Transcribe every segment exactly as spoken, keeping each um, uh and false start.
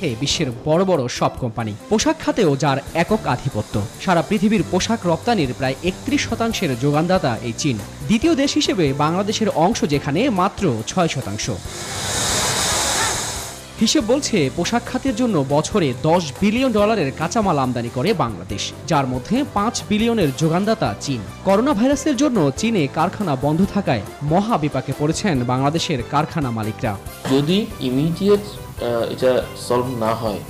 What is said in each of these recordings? রাখে বিশ্বের বড় বড় সব কোম্পানি। পোশাক খাতেও যার একক আধিপত্য। সারা পৃথিবীর পোশাক রপ্তানির প্রায় একত্রিশ শতাংশের যোগানদাতা এই চীন। দ্বিতীয় দেশ হিসেবে বাংলাদেশের অংশ যেখানে মাত্র ছয় শতাংশ। হিসেব বলছে পোশাক খাতের জন্য বছরে দশ বিলিয়ন ডলারের কাঁচামাল আমদানি করে বাংলাদেশ, যার মধ্যে পাঁচ বিলিয়নের যোগানদাতা চীন। করোনা ভাইরাসের জন্য চীনে কারখানা বন্ধ থাকায় মহা বিপাকে পড়েছেন বাংলাদেশের কারখানা মালিকরা। যদি ইমিডিয়েট এটা সলভ না হয়,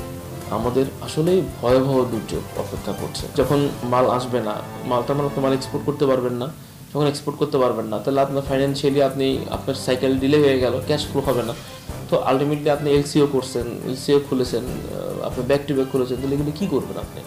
আমাদের আসলেই ভয়াবহ দুর্যোগ অপেক্ষা করছে। যখন মাল আসবে না, মালটা মাল তো মাল এক্সপোর্ট করতে পারবেন না, যখন এক্সপোর্ট করতে পারবেন না তাহলে আপনার ফাইন্যান্সিয়ালি আপনি আপনার সাইকেল ডিলে হয়ে গেল, ক্যাশ ফ্লো হবে না। তো আলটিমেটলি আপনি এলসিও করছেন, এলসিও খুলেছেন, আপনি ব্যাক টু ব্যাক খুলেছেন, তাহলে এগুলো কী করবেন আপনি?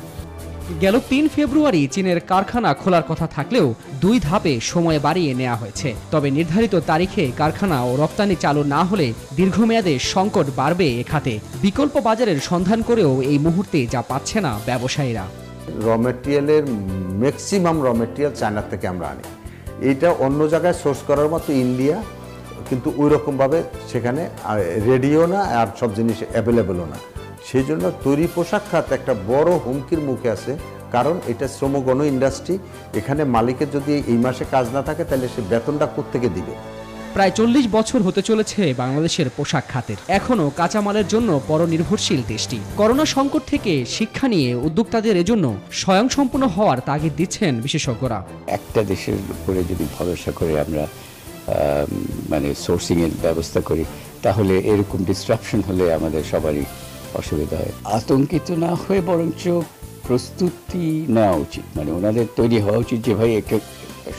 গেল তিন ফেব্রুয়ারি চীনের কারখানা খোলার কথা থাকলেও দুই ধাপে সময় বাড়িয়ে নেওয়া হয়েছে। তবে নির্ধারিত তারিখে কারখানা ও রপ্তানি চালু না হলে দীর্ঘমেয়াদে সংকট বাড়বে এ খাতে। বিকল্প বাজারের সন্ধান করেও এই মুহূর্তে যা পাচ্ছে না ব্যবসায়ীরা। র মেটেরিয়ালের ম্যাক্সিমাম র মেটেরিয়াল চায়নার থেকে আমরা আনি। এইটা অন্য জায়গায় সোর্স করার মতো ইন্ডিয়া, কিন্তু ওই রকমভাবে সেখানে রেডিও না, আর সব জিনিস অ্যাভেলেবেলও না। সেই জন্য তৈরি পোশাক খাত একটা বড় হুমকির মুখে আছে, কারণ এটা শ্রমগণ ইন্ডাস্ট্রি। এখানে মালিকের যদি এই মাসে কাজ না থাকে তাহলে সে বেতনটা কোত্থেকে দিবে? প্রায় চল্লিশ বছর হতে চলেছে বাংলাদেশের পোশাক খাতের, এখনও কাঁচামালের জন্য পরনির্ভরশীল দেশটি। করোনা সংকট থেকে শিক্ষা নিয়ে উদ্যোক্তাদের এজন্য স্বয়ংসম্পূর্ণ হওয়ার তাগিদ দিচ্ছেন বিশেষজ্ঞরা। একটা দেশের উপরে যদি ভরসা করে আমরা মানে সোর্সিংয়ের ব্যবস্থা করি, তাহলে এরকম ডিস্ট্রাকশন হলে আমাদের সবারই অসুবিধা হয়। আতঙ্কিত না হয়ে বরঞ্চ প্রস্তুতি নেওয়া উচিত, মানে ওনাদের তৈরি হওয়া উচিত যে ভাই একে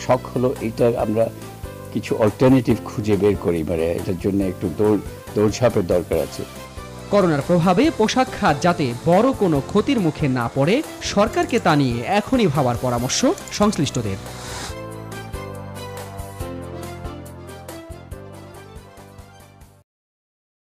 শখ হলো, এটার আমরা কিছু অল্টারনেটিভ খুঁজে বের করি, মানে এটার জন্য একটু দৌড় দৌড়ঝাঁপের দরকার আছে। করোনার প্রভাবে পোশাক খাত যাতে বড় কোনো ক্ষতির মুখে না পড়ে সরকারকে তা নিয়ে এখনই ভাবার পরামর্শ সংশ্লিষ্টদের।